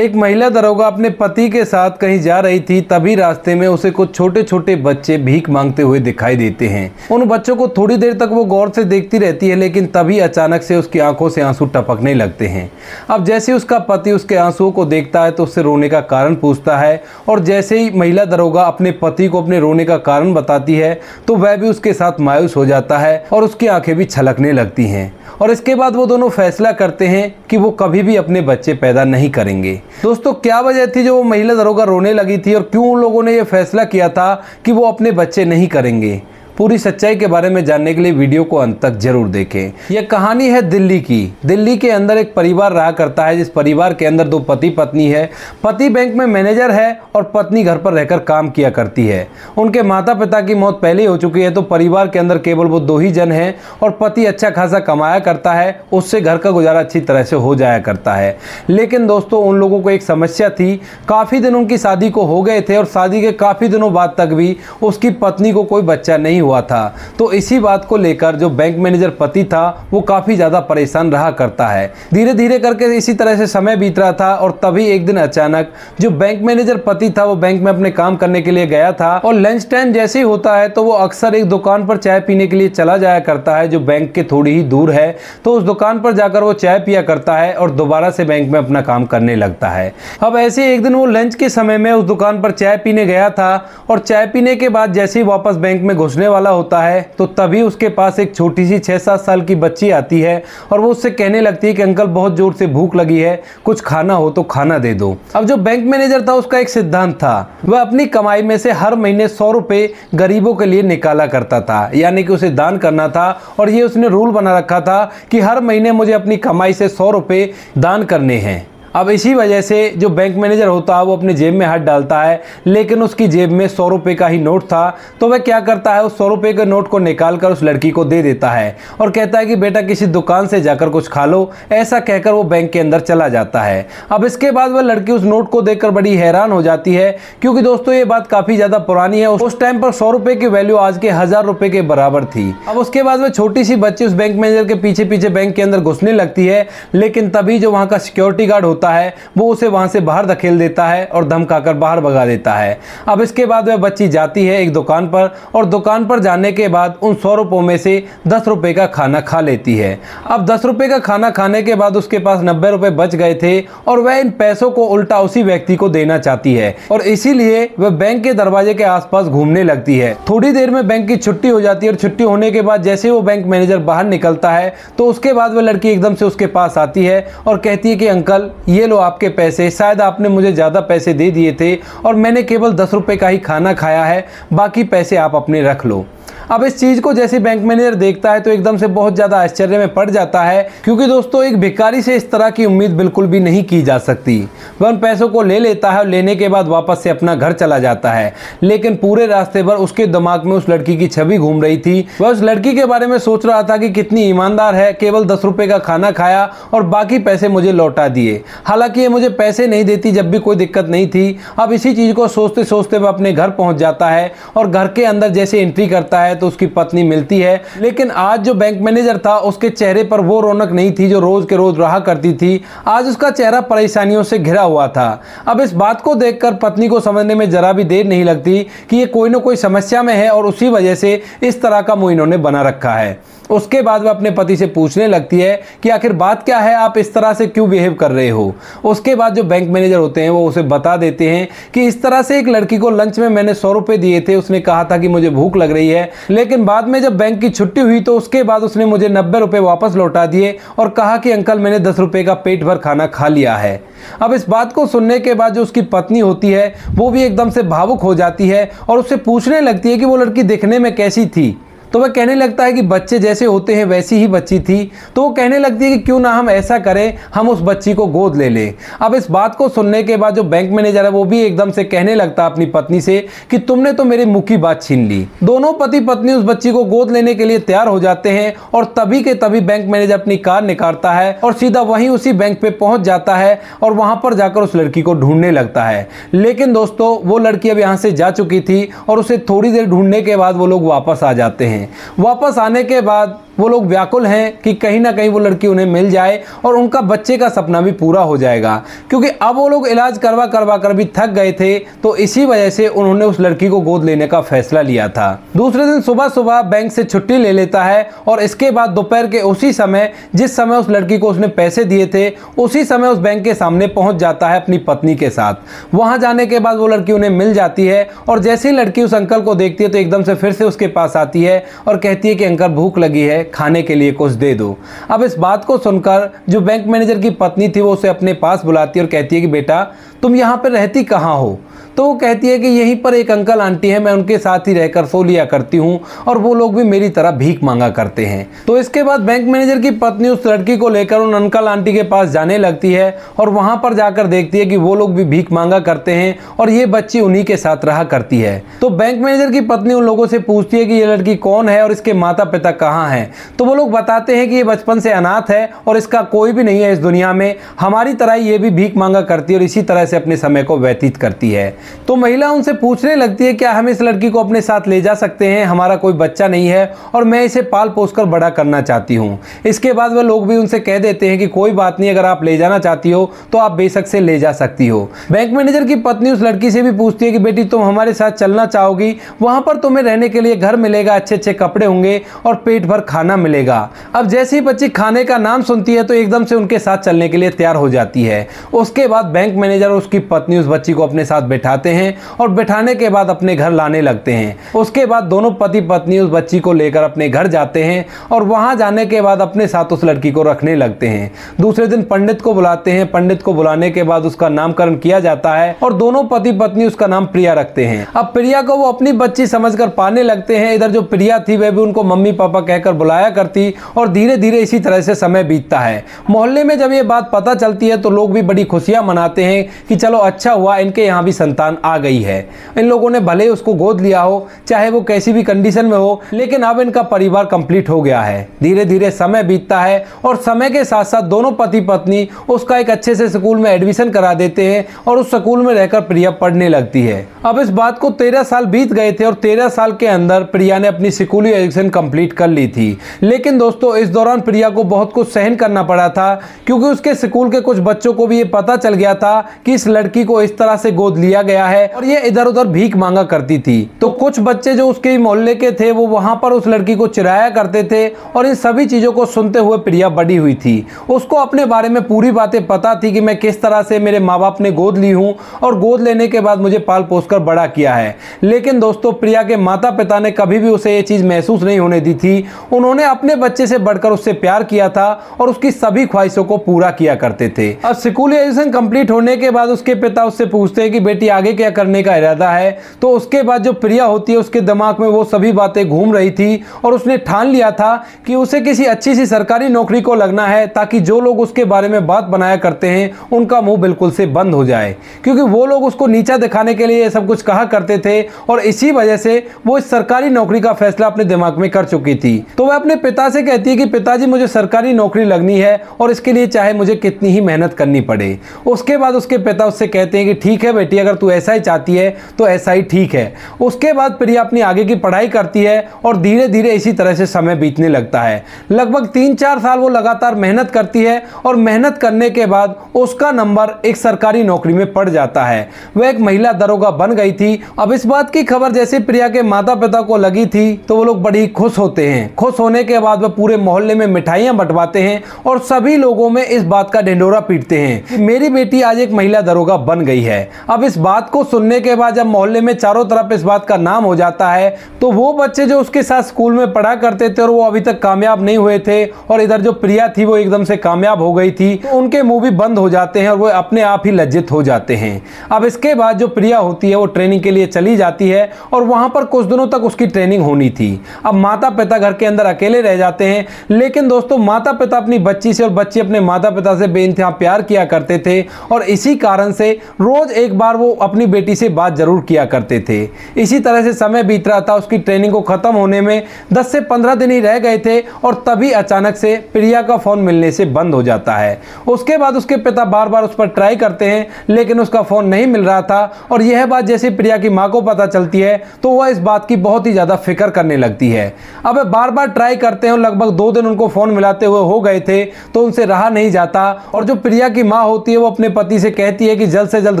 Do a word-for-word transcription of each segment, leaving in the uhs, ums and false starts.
एक महिला दरोगा अपने पति के साथ कहीं जा रही थी, तभी रास्ते में उसे कुछ छोटे छोटे बच्चे भीख मांगते हुए दिखाई देते हैं। उन बच्चों को थोड़ी देर तक वो गौर से देखती रहती है, लेकिन तभी अचानक से उसकी आंखों से आंसू टपकने लगते हैं। अब जैसे उसका पति उसके आंसुओं को देखता है तो उससे रोने का कारण पूछता है, और जैसे ही महिला दरोगा अपने पति को अपने रोने का कारण बताती है तो वह भी उसके साथ मायूस हो जाता है और उसकी आंखें भी छलकने लगती हैं। और इसके बाद वो दोनों फैसला करते हैं कि वो कभी भी अपने बच्चे पैदा नहीं करेंगे। दोस्तों, क्या वजह थी जो वो महिला दरोगा रोने लगी थी, और क्यों उन लोगों ने यह फैसला किया था कि वो अपने बच्चे नहीं करेंगे? पूरी सच्चाई के बारे में जानने के लिए वीडियो को अंत तक जरूर देखें। यह कहानी है दिल्ली की। दिल्ली के अंदर एक परिवार रहा करता है, जिस परिवार के अंदर दो पति पत्नी है। पति बैंक में मैनेजर है और पत्नी घर पर रहकर काम किया करती है। उनके माता पिता की मौत पहले हो चुकी है, तो परिवार के अंदर केवल वो दो ही जन हैं, और पति अच्छा खासा कमाया करता है, उससे घर का गुजारा अच्छी तरह से हो जाया करता है। लेकिन दोस्तों, उन लोगों को एक समस्या थी। काफ़ी दिन उनकी शादी को हो गए थे और शादी के काफ़ी दिनों बाद तक भी उसकी पत्नी को कोई बच्चा नहीं हुआ था। तो इसी बात को लेकर जो बैंक मैनेजर पति था वो काफी ज्यादा परेशान रहा करता है। धीरे धीरे करके इसी तरह से समय बीत रहा था, और तभी एक दिन अचानक जो बैंक मैनेजर पति था वो बैंक में अपने काम करने के लिए गया था, और लंच टाइम जैसे ही होता है तो वो अक्सर एक दुकान पर चाय पीने के लिए चला जाया करता है, जो बैंक के थोड़ी ही दूर है। तो उस दुकान पर जाकर वो चाय पिया करता है और दोबारा से बैंक में अपना काम करने लगता है। अब ऐसे एक दिन वो लंच के समय में उस दुकान पर चाय पीने गया था, और चाय पीने के बाद जैसे ही वापस बैंक में घुसने वाला होता है तो तभी उसके पास एक छोटी सी छह सात साल की बच्ची आती है, और वो उससे कहने लगती है कि अंकल, बहुत जोर से भूख लगी है, कुछ खाना हो तो खाना दे दो। अब जो बैंक मैनेजर था उसका एक सिद्धांत था, वह अपनी कमाई में से हर महीने सौ रुपये गरीबों के लिए निकाला करता था, यानी कि उसे दान करना था। और ये उसने रूल बना रखा था कि हर महीने मुझे अपनी कमाई से सौ रुपये दान करने हैं। अब इसी वजह से जो बैंक मैनेजर होता है वो अपने जेब में हाथ डालता है, लेकिन उसकी जेब में सौ रुपये का ही नोट था। तो वह क्या करता है, उस सौ रुपये के नोट को निकाल कर उस लड़की को दे देता है और कहता है कि बेटा, किसी दुकान से जाकर कुछ खा लो। ऐसा कहकर वो बैंक के अंदर चला जाता है। अब इसके बाद वह लड़की उस नोट को देखकर बड़ी हैरान हो जाती है, क्योंकि दोस्तों ये बात काफ़ी ज़्यादा पुरानी है। उस टाइम पर सौ रुपये की वैल्यू आज के हज़ार रुपये के बराबर थी। अब उसके बाद वह छोटी सी बच्ची उस बैंक मैनेजर के पीछे पीछे बैंक के अंदर घुसने लगती है, लेकिन तभी जो वहाँ का सिक्योरिटी गार्ड है वो उसे वहां से बाहर धकेल देता है और धमकाकर बाहर भगा देता है। अब इसके बाद वह बच्ची जाती है एक दुकान पर, और दुकान पर जाने के बाद उन सौ रुपयों में से दस रुपए का खाना खा लेती है। अब दस रुपए का खाना खाने के बाद उसके पास नब्बे रुपए बच गए थे, और वह इन पैसों को उल्टा उसी व्यक्ति को देना चाहती है, और इसीलिए वह बैंक के दरवाजे के आसपास घूमने लगती है। थोड़ी देर में बैंक की छुट्टी हो जाती है, और छुट्टी होने के बाद जैसे वो बैंक मैनेजर बाहर निकलता है तो उसके बाद वह लड़की एकदम से उसके पास आती है और कहती है कि अंकल, ये लो आपके पैसे, शायद आपने मुझे ज़्यादा पैसे दे दिए थे और मैंने केवल दस रुपये का ही खाना खाया है, बाकी पैसे आप अपने रख लो। अब इस चीज़ को जैसे बैंक मैनेजर देखता है तो एकदम से बहुत ज़्यादा आश्चर्य में पड़ जाता है, क्योंकि दोस्तों एक भिखारी से इस तरह की उम्मीद बिल्कुल भी नहीं की जा सकती। वह उन पैसों को ले लेता है और लेने के बाद वापस से अपना घर चला जाता है। लेकिन पूरे रास्ते भर उसके दिमाग में उस लड़की की छवि घूम रही थी। वह उस लड़की के बारे में सोच रहा था कि कितनी ईमानदार है, केवल दस रुपये का खाना खाया और बाकी पैसे मुझे लौटा दिए। हालांकि ये मुझे पैसे नहीं देती जब भी कोई दिक्कत नहीं थी। अब इसी चीज़ को सोचते सोचते वह अपने घर पहुँच जाता है, और घर के अंदर जैसे एंट्री करता है तो उसकी पत्नी मिलती है। लेकिन आज जो बैंक मैनेजर था उसके चेहरे पर वो रौनक नहीं थी जो रोज के रोज रहा करती थी। आज उसका चेहरा परेशानियों से घिरा हुआ था। अब इस बात को देखकर पत्नी को समझने में जरा भी देर नहीं लगती कि ये कोई ना कोई समस्या में है, और उसी वजह से इस तरह का मुंह इन्होंने बना रखा है। उसके बाद वह अपने पति से पूछने लगती है कि आखिर बात क्या है, आप इस तरह से क्यों बिहेव कर रहे हो। उसके बाद जो बैंक मैनेजर होते हैं वो उसे बता देते हैं कि इस तरह से एक लड़की को लंच में मैंने सौ रुपये दिए थे, उसने कहा था कि मुझे भूख लग रही है, लेकिन बाद में जब बैंक की छुट्टी हुई तो उसके बाद उसने मुझे नब्बे रुपये वापस लौटा दिए और कहा कि अंकल, मैंने दस रुपये का पेट भर खाना खा लिया है। अब इस बात को सुनने के बाद जो उसकी पत्नी होती है वो भी एकदम से भावुक हो जाती है और उससे पूछने लगती है कि वो लड़की दिखने में कैसी थी। तो वह कहने लगता है कि बच्चे जैसे होते हैं वैसी ही बच्ची थी। तो वो कहने लगती है कि क्यों ना हम ऐसा करें, हम उस बच्ची को गोद ले लें। अब इस बात को सुनने के बाद जो बैंक मैनेजर है वो भी एकदम से कहने लगता है अपनी पत्नी से कि तुमने तो मेरे मुंह की बात छीन ली। दोनों पति पत्नी उस बच्ची को गोद लेने के लिए तैयार हो जाते हैं, और तभी के तभी बैंक मैनेजर अपनी कार निकालता है और सीधा वहीं उसी बैंक पर पहुंच जाता है और वहां पर जाकर उस लड़की को ढूंढने लगता है। लेकिन दोस्तों, वो लड़की अब यहाँ से जा चुकी थी और उसे थोड़ी देर ढूंढने के बाद वो लोग वापस आ जाते हैं। वापस आने के बाद वो लोग व्याकुल हैं कि कहीं ना कहीं वो लड़की उन्हें मिल जाए और उनका बच्चे का सपना भी पूरा हो जाएगा, क्योंकि अब वो लोग इलाज करवा करवा कर भी थक गए थे, तो इसी वजह से उन्होंने उस लड़की को गोद लेने का फैसला लिया था। दूसरे दिन सुबह सुबह बैंक से छुट्टी ले लेता है और इसके बाद दोपहर के उसी समय जिस समय उस लड़की को उसने पैसे दिए थे उसी समय उस बैंक के सामने पहुंच जाता है अपनी पत्नी के साथ। वहां जाने के बाद वो लड़की उन्हें मिल जाती है और जैसे ही लड़की उस अंकल को देखती है तो एकदम से फिर से उसके पास आती है और कहती है कि अंकल भूख लगी है, खाने के लिए कुछ दे दो। अब इस बात को सुनकर जो बैंक मैनेजर की पत्नी थी वो उसे अपने पास बुलाती है और कहती है कि बेटा तुम यहाँ पर रहती कहाँ हो, तो वो कहती है कि यहीं पर एक अंकल आंटी है, मैं उनके साथ ही रहकर सो लिया करती हूँ और वो लोग भी मेरी तरह भीख मांगा करते हैं। तो इसके बाद बैंक मैनेजर की पत्नी उस लड़की को लेकर उन अंकल आंटी के पास जाने लगती है और वहाँ पर जाकर देखती है कि वो लोग भी भीख मांगा करते हैं और ये बच्ची उन्हीं के साथ रहा करती है। तो बैंक मैनेजर की पत्नी उन लोगों से पूछती है कि ये लड़की कौन है और इसके माता पिता कहाँ हैं, तो वो लोग बताते हैं कि ये बचपन से अनाथ है और इसका कोई भी नहीं है इस दुनिया में, हमारी तरह ये भी भीख मांगा करती है और इसी तरह से अपने समय को व्यतीत करती है। तो महिला उनसे पूछने लगती है क्या हम इस लड़की को अपने साथ ले जा सकते हैं, हमारा कोई बच्चा नहीं है और मैं इसे पाल पोस कर बड़ा करना चाहती हूँ। इसके बाद वह लोग भी उनसे कह देते हैं कि कोई बात नहीं, अगर आप ले जाना चाहती हो तो आप बेशक से ले जा सकती हो। बैंक मैनेजर की पत्नी उस लड़की से भी पूछती है कि बेटी तुम हमारे साथ चलना चाहोगी, वहाँ पर तुम्हें रहने के लिए घर मिलेगा, अच्छे अच्छे कपड़े होंगे और पेट भर खाना मिलेगा। अब जैसे ही बच्ची खाने का नाम सुनती है तो एकदम से उनके साथ चलने के लिए तैयार हो जाती है। उसके बाद बैंक मैनेजर और उसकी पत्नी उस बच्ची को अपने साथ बैठाते हैं और बैठाने के बाद अपने घर लाने लगते हैं। उसके बाद दोनों पति पत्नी उस बच्ची को लेकर अपने घर जाते हैं और वहां जाने के बाद अपने साथ उस लड़की को रखने लगते हैं। दूसरे दिन पंडित को बुलाते हैं, पंडित को बुलाने के बाद उसका नामकरण किया जाता है और दोनों पति पत्नी उसका नाम प्रिया रखते हैं। अब प्रिया को वो अपनी बच्ची समझकर पालने लगते हैं। इधर जो प्रिया थी वह भी उनको मम्मी पापा कहकर बुलाया करती और धीरे धीरे इसी तरह से समय बीतता है। मोहल्ले में जब ये बात पता चलती है तो लोग भी बड़ी खुशियां मनाते हैं कि चलो अच्छा हुआ इनके यहाँ भी संतान आ गई है, इन लोगों ने भले उसको गोद लिया हो चाहे वो कैसी भी कंडीशन में हो, लेकिन अब इनका परिवार कंप्लीट हो गया है। धीरे धीरे समय बीतता है और समय के साथ साथ दोनों पति पत्नी उसका एक अच्छे से स्कूल में एडमिशन करा देते हैं और उस स्कूल में रहकर प्रिया पढ़ने लगती है। अब इस बात को तेरह साल बीत गए थे और तेरह साल के अंदर प्रिया ने अपनी स्कूली एजुकेशन कंप्लीट कर ली थी। लेकिन दोस्तों इस दौरान प्रिया को बहुत कुछ सहन करना पड़ा था, क्योंकि उसके स्कूल के कुछ बच्चों को भी ये पता चल गया था कि इस लड़की को इस तरह से गोद लिया गया है और ये इधर उधर भीख मांगा करती थी। तो कुछ बच्चे जो उसके मोहल्ले के थे वो वहां पर उस लड़की को चिढ़ाया करते थे और इन सभी चीजों को सुनते हुए प्रिया बड़ी हुई थी। उसको अपने बारे में पूरी बातें पता थी कि मैं किस तरह से मेरे माँ बाप ने गोद ली हूँ और गोद लेने के बाद मुझे पाल पोस कर बड़ा किया है। लेकिन दोस्तों प्रिया के माता पिता ने कभी भी उसे ये चीज महसूस नहीं होने दी थी। उन्होंने अपने बच्चे से बढ़कर उससे प्यार किया था और उसकी सभी ख्वाहिशों को पूरा किया करते थे। अब स्कूल एजुकेशन कंप्लीट होने के बाद उसके पिता उससे पूछते हैं कि बेटी आगे क्या करने का इरादा है, तो उसके बाद जो प्रिया होती है उसके दिमाग में वो सभी बातें घूम रही थी और उसने ठान लिया था कि उसे किसी अच्छी सी सरकारी नौकरी को लगना है, ताकि जो लोग उसके बारे में बात बनाया करते हैं उनका मुंह बिल्कुल से बंद हो जाए, क्योंकि वो लोग उसको नीचा दिखाने के लिए सब कुछ कहा करते थे और इसी वजह से वो इस सरकारी नौकरी का फैसला अपने दिमाग में कर चुकी थी। तो वह अपने पिता से कहती है कि पिताजी मुझे सरकारी नौकरी लगनी है और इसके लिए चाहे मुझे कितनी ही मेहनत करनी पड़े। उसके बाद उसके पिता उससे कहते हैं कि ठीक है बेटी, अगर तू ऐसा ही चाहती है तो ऐसा ही ठीक है। उसके बाद प्रिया अपनी आगे की पढ़ाई करती है और धीरे धीरे इसी तरह से समय बीतने लगता है। लगभग तीन चार साल वो लगातार मेहनत करती है और मेहनत करने के बाद उसका नंबर एक सरकारी नौकरी में पड़ जाता है। वह एक महिला दरोगा बन गई थी। अब इस बात की खबर जैसे प्रिया के माता पिता को लगी थी तो वो लोग बड़ी खुश होते हैं। खुश होने के बाद वह पूरे मोहल्ले में मिठाइयां बंटवाते हैं और सभी लोगों में इस बात का ढिंढोरा पीटते हैं कि मेरी बेटी आज एक महिला दरोगा बन गई है। अब इस बात को सुनने के बाद जब मोहल्ले में चारों तरफ इस बात का नाम हो जाता है तो वो बच्चे जो उसके साथ स्कूल में पढ़ा करते थे और वो अभी तक कामयाब नहीं हुए थे और इधर जो प्रिया थी वो एकदम से कामयाब हो गई थी, तो उनके मुंह भी बंद हो जाते हैं और वो अपने आप ही लज्जित हो जाते हैं। अब इसके बाद जो प्रिया होती है वो ट्रेनिंग के लिए चली जाती है और वहां पर कुछ दिनों तक उसकी ट्रेनिंग होनी थी। अब माता पिता घर के अंदर अकेले रह जाते हैं, लेकिन दोस्तों माता पिता अपनी बच्ची से और बच्ची अपने माता पिता से बेइंतहा प्यार किया करते थे और इसी कारण से रोज एक बार वो अपनी बेटी से बात जरूर किया करते थे। इसी तरह से समय बीत रहा था। उसकी ट्रेनिंग को ख़त्म होने में दस से पंद्रह दिन ही रह गए थे और तभी अचानक से प्रिया का फ़ोन मिलने से बंद हो जाता है। उसके बाद उसके पिता बार बार उस पर ट्राई करते हैं लेकिन उसका फ़ोन नहीं मिल रहा था और यह बात जैसे प्रिया की माँ को पता चलती है तो वह इस बात की बहुत ही ज़्यादा फिक्र करने लगती है। अब बार बार ट्राई करते हैं, लगभग दो दिन उनको फ़ोन मिलाते हुए हो गए थे तो उनसे रहा नहीं जाता और जो प्रिया की माँ होती है वो अपने पति से कहती है कि जल्द से जल्द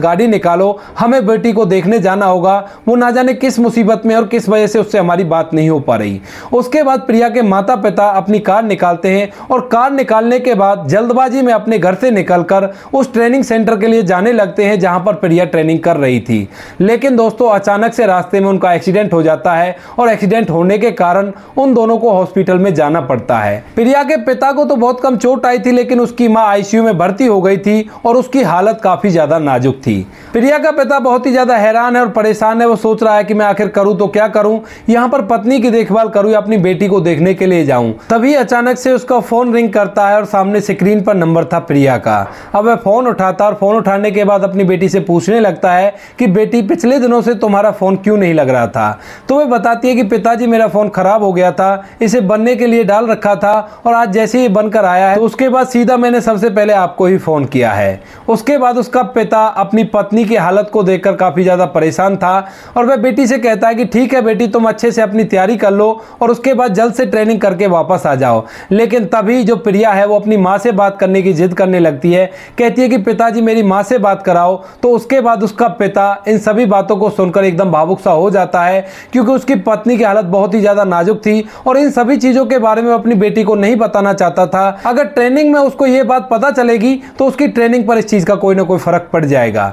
गाड़ी निकालो, हमें बेटी को देखने जाना होगा। वो ना जाने किस मुसीबत में और किस वजह से उससे हमारी बात नहीं हो पा रही। उसके बाद प्रिया के माता पिता अपनी कार निकालते हैं और कार निकालने के बाद जल्दबाजी में अपने घर से निकलकर उस ट्रेनिंग सेंटर के लिए जाने लगते हैं जहां पर प्रिया ट्रेनिंग कर रही थी। लेकिन दोस्तों अचानक से रास्ते में उनका एक्सीडेंट हो जाता है और एक्सीडेंट होने के कारण उन दोनों को हॉस्पिटल में जाना पड़ता है। प्रिया के पिता को तो बहुत कम चोट आई थी लेकिन उसकी माँ आईसीयू में भर्ती हो गई थी और उसकी हालत काफी ज्यादा नाजुक थी। प्रिया का पिता बहुत ही ज्यादा हैरान है और परेशान है। वो सोच रहा है कि मैं आखिर करूं तो क्या करूं, यहां पर पत्नी की देखभाल करूं या अपनी बेटी को देखने के लिए जाऊं। तभी अचानक से उसका फोन रिंग करता है और सामने स्क्रीन पर नंबर था प्रिया का। अब वह फोन उठाता और फोन उठाने के बाद अपनी बेटी से पूछने लगता है कि बेटी पिछले दिनों से तुम्हारा फोन क्यों नहीं लग रहा था। तो वह बताती है कि पिताजी मेरा फोन खराब हो गया था, इसे बनने के लिए डाल रखा था और आज जैसे ही बनकर आया है तो उसके बाद सीधा मैंने सबसे पहले आपको ही फोन किया है। उसके बाद उसका पिता अपनी पत्नी की हालत को देखकर काफी ज्यादा परेशान था और वह बेटी से कहता है कि ठीक है बेटी, तुम अच्छे से अपनी तैयारी कर लो और उसके बाद जल्द से ट्रेनिंग करके वापस आ जाओ। लेकिन तभी जो प्रिया है वो अपनी माँ से बात करने की जिद करने लगती है, कहती है कि पिताजी मेरी माँ से बात कराओ। तो उसके बाद उसका पिता इन सभी बातों को सुनकर एकदम भावुक सा हो जाता है क्योंकि उसकी पत्नी की हालत बहुत ही ज्यादा नाजुक थी और इन सभी चीजों के बारे में अपनी बेटी को नहीं बताना चाहता था। अगर ट्रेनिंग में उसको यह बात पता चलेगी तो उसकी ट्रेनिंग पर इस चीज का कोई ना कोई फर्क पड़ जाएगा।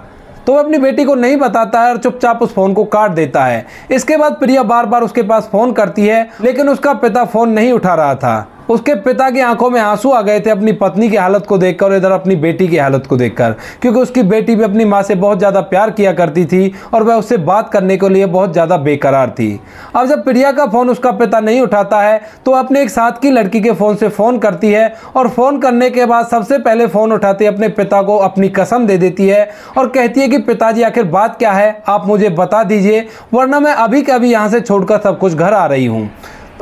तो वह अपनी बेटी को नहीं बताता है और चुपचाप उस फोन को काट देता है। इसके बाद प्रिया बार बार उसके पास फोन करती है लेकिन उसका पिता फोन नहीं उठा रहा था। उसके पिता की आंखों में आंसू आ गए थे अपनी पत्नी की हालत को देखकर और इधर अपनी बेटी की हालत को देखकर, क्योंकि उसकी बेटी भी अपनी माँ से बहुत ज़्यादा प्यार किया करती थी और वह उससे बात करने के लिए बहुत ज़्यादा बेकरार थी। अब जब प्रिया का फ़ोन उसका पिता नहीं उठाता है तो अपने एक साथ की लड़की के फ़ोन से फ़ोन करती है और फ़ोन करने के बाद सबसे पहले फ़ोन उठाते अपने पिता को अपनी कसम दे देती है और कहती है कि पिताजी आखिर बात क्या है, आप मुझे बता दीजिए वरना मैं अभी के अभी यहाँ से छोड़कर सब कुछ घर आ रही हूँ।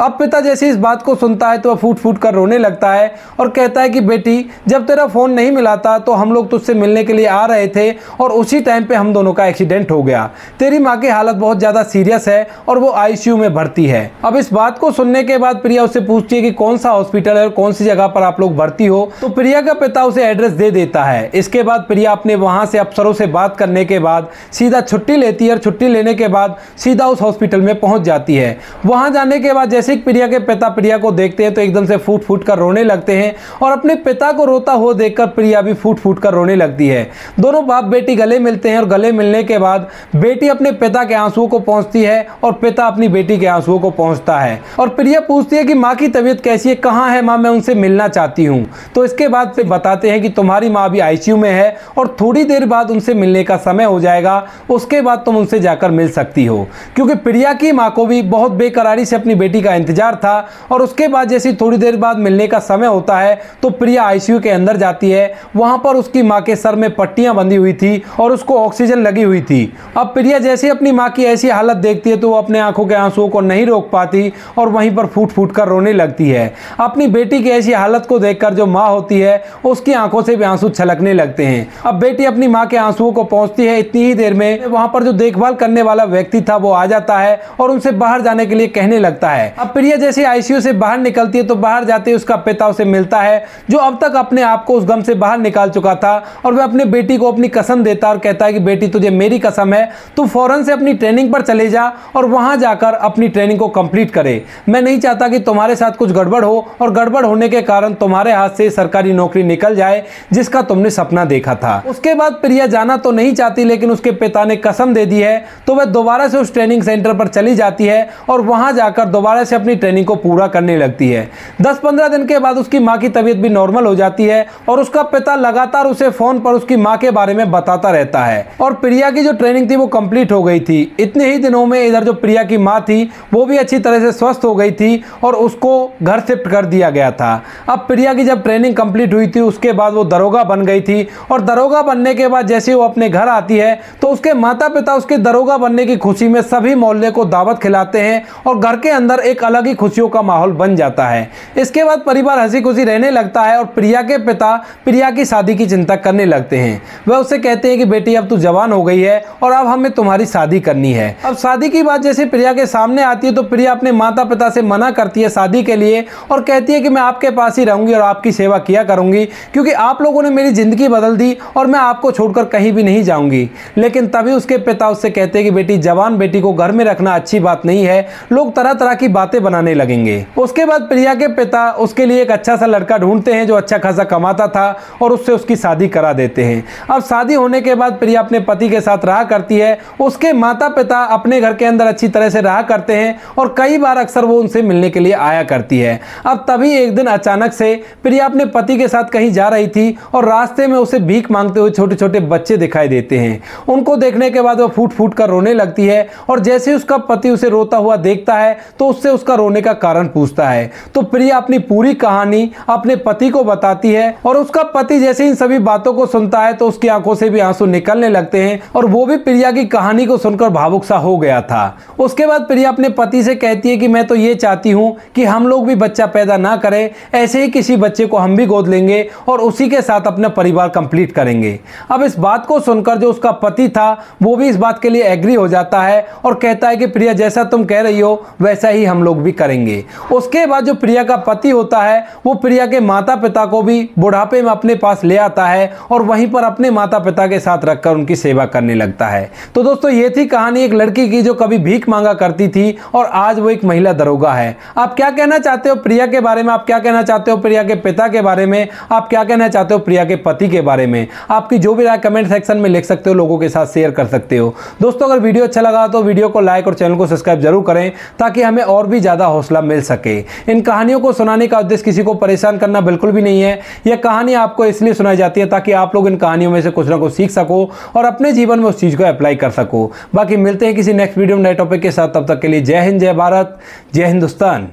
अब पिता जैसे इस बात को सुनता है तो वह फूट फूट कर रोने लगता है और कहता है कि बेटी जब तेरा फ़ोन नहीं मिला था तो हम लोग तुझसे मिलने के लिए आ रहे थे और उसी टाइम पे हम दोनों का एक्सीडेंट हो गया। तेरी माँ की हालत बहुत ज़्यादा सीरियस है और वो आईसीयू में भर्ती है। अब इस बात को सुनने के बाद प्रिया उससे पूछती है कि कौन सा हॉस्पिटल है और कौन सी जगह पर आप लोग भर्ती हो, तो प्रिया का पिता उसे एड्रेस दे देता है। इसके बाद प्रिया अपने वहाँ से अफसरों से बात करने के बाद सीधा छुट्टी लेती है और छुट्टी लेने के बाद सीधा उस हॉस्पिटल में पहुँच जाती है। वहाँ जाने के बाद प्रिया के पिता प्रिया को देखते हैं तो एकदम से फूट फूट कर रोने लगते हैं और अपने पिता को रोता हुआ देखकर प्रिया भी फूट फूट कर रोने लगती है। दोनों बाप बेटी गले मिलते हैं और गले मिलने के बाद बेटी अपने पिता के आंसुओं को पोंछती है और पिता अपनी बेटी के आंसुओं को पोंछता है। और प्रिया पूछती है कि माँ की तबीयत कैसी है, कहाँ है माँ, मैं उनसे मिलना चाहती हूँ। तो इसके बाद फिर बताते हैं कि तुम्हारी माँ अभी आईसीयू में है और थोड़ी देर बाद उनसे मिलने का समय हो जाएगा, उसके बाद तुम उनसे जाकर मिल सकती हो। क्योंकि प्रिया की माँ को भी बहुत बेकरारी से अपनी बेटी का इंतजार था और उसके बाद जैसी थोड़ी देर बाद मिलने का समय होता है तो प्रिया आईसीयू के अंदर जाती है। वहां पर उसकी मां के सर में पट्टियां बंधी हुई थी और उसको ऑक्सीजन लगी हुई थी। अब प्रिया जैसे अपनी मां की ऐसी हालत देखती है तो वो अपने आंखों के आंसुओं को नहीं रोक पाती और वहीं पर फूट फूट कर रोने लगती है। अपनी बेटी की ऐसी हालत को देखकर जो माँ होती है उसकी आंखों से भी आंसू छलकने लगते हैं। अब बेटी अपनी माँ के आंसुओं को पहुंचती है। इतनी ही देर में वहां पर जो देखभाल करने वाला व्यक्ति था वो आ जाता है और उनसे बाहर जाने के लिए कहने लगता है। अब प्रिया जैसे आईसीयू से बाहर निकलती है तो बाहर जाते ही उसका पिता उसे मिलता है जो अब तक अपने आप को उस गम से बाहर निकाल चुका था और वह अपने बेटी को अपनी कसम देता और कहता है कि बेटी तुझे मेरी कसम है, तू फौरन से अपनी ट्रेनिंग पर चले जा और वहां जाकर अपनी ट्रेनिंग को कंप्लीट करे। मैं नहीं चाहता कि तुम्हारे साथ कुछ गड़बड़ हो और गड़बड़ होने के कारण तुम्हारे हाथ से सरकारी नौकरी निकल जाए जिसका तुमने सपना देखा था। उसके बाद प्रिया जाना तो नहीं चाहती लेकिन उसके पिता ने कसम दे दी है तो वह दोबारा से उस ट्रेनिंग सेंटर पर चली जाती है और वहां जाकर दोबारा से अपनी ट्रेनिंग को पूरा करने लगती है। दस पंद्रह दिन के बाद उसकी माँ की तबीयत भी नॉर्मल हो जाती है और उसका पिता लगातार उसे फोन पर उसकी माँ के बारे में बताता रहता है। और प्रिया की जो ट्रेनिंग थी वो कंप्लीट हो गई थी। इतने ही दिनों में इधर जो प्रिया की माँ थी वो भी अच्छी तरह से स्वस्थ हो गई थी और उसको घर शिफ्ट कर दिया गया था। अब प्रिया की जब ट्रेनिंग कंप्लीट हुई थी उसके बाद वो दरोगा बन गई थी और दरोगा बनने के बाद जैसे वो अपने घर आती है तो उसके माता पिता उसके दरोगा बनने की खुशी में सभी मोहल्ले को दावत खिलाते हैं और घर के अंदर एक अलग ही खुशियों का माहौल बन जाता है। इसके बाद परिवार हंसी खुशी रहने लगता है और प्रिया के पिता प्रिया की शादी की चिंता करने लगते हैं। वह उससे कहते हैं कि बेटी अब तू जवान हो गई है और अब हमें तुम्हारी शादी करनी है। अब शादी की बात जैसे प्रिया के सामने आती है तो प्रिया अपने माता पिता से मना करती है शादी के लिए और कहती है कि मैं आपके पास ही रहूंगी और आपकी सेवा किया करूंगी क्योंकि आप लोगों ने मेरी जिंदगी बदल दी और मैं आपको छोड़कर कहीं भी नहीं जाऊंगी। लेकिन तभी उसके पिता उससे कहते हैं कि बेटी जवान बेटी को घर में रखना अच्छी बात नहीं है, लोग तरह तरह की बातें बनाने लगेंगे। उसके बाद प्रिया के पिता उसके लिए एक अच्छा सा लड़का ढूंढते हैं जो अच्छा खासा कमाता था और उससे उसकी शादी करा देते हैं। अब शादी होने के बाद प्रिया अपने पति के साथ रहा करती है। उसके माता पिता अपने घर के अंदर अच्छी तरह से रहा करते हैं और कई बार अक्सर वो उनसे मिलने के लिए आया करती है। अब तभी एक दिन अचानक से प्रिया अपने पति के साथ कहीं जा रही थी और रास्ते में उसे भीख मांगते हुए छोटे छोटे बच्चे दिखाई देते हैं। उनको देखने के बाद वह फूट फूट कर रोने लगती है और जैसे उसका पति उसे रोता हुआ देखता है तो उससे उसका रोने का कारण पूछता है। तो प्रिया अपनी पूरी कहानी अपने पति को बताती है और उसका पति जैसे इन सभी बातों को सुनता है तो उसकी आंखों से भी आंसू निकलने लगते हैं और वो भी प्रिया की कहानी को सुनकर भावुक सा हो गया था। उसके बाद प्रिया अपने पति से कहती है कि मैं तो ये चाहती हूँ कि हम लोग भी बच्चा पैदा ना करें, ऐसे ही किसी बच्चे को हम भी गोद लेंगे और उसी के साथ अपना परिवार कंप्लीट करेंगे। अब इस बात को सुनकर जो उसका पति था वो भी इस बात के लिए एग्री हो जाता है और कहता है कि प्रिया जैसा तुम कह रही हो वैसा ही हम लोग भी करेंगे। उसके बाद जो प्रिया का पति होता है वो प्रिया के माता पिता को भी बुढ़ापे में अपने पास ले आता है और वहीं पर अपने माता पिता के साथ रखकर उनकी सेवा करने लगता है। तो दोस्तों ये थी कहानी एक लड़की की जो कभी भीख मांगा करती थी और आज वो एक महिला दरोगा है। आप क्या कहना चाहते हो प्रिया के बारे में, आप क्या कहना चाहते हो प्रिया के पिता के बारे में, आप क्या कहना चाहते हो प्रिया के पति के बारे में? आपकी जो भी राय कमेंट सेक्शन में लिख सकते हो, लोगों के साथ शेयर कर सकते हो। दोस्तों अगर वीडियो अच्छा लगा तो वीडियो को लाइक और चैनल को सब्सक्राइब जरूर करें ताकि हमें और भी ज़्यादा हौसला मिल सके। इन कहानियों को सुनाने का उद्देश्य किसी को परेशान करना बिल्कुल भी नहीं है। यह कहानी आपको इसलिए सुनाई जाती है ताकि आप लोग इन कहानियों में से कुछ ना कुछ सीख सको और अपने जीवन में उस चीज़ को अप्लाई कर सको। बाकी मिलते हैं किसी नेक्स्ट वीडियो में नए टॉपिक के साथ, तब तक के लिए जय हिंद, जय भारत, जय हिंदुस्तान।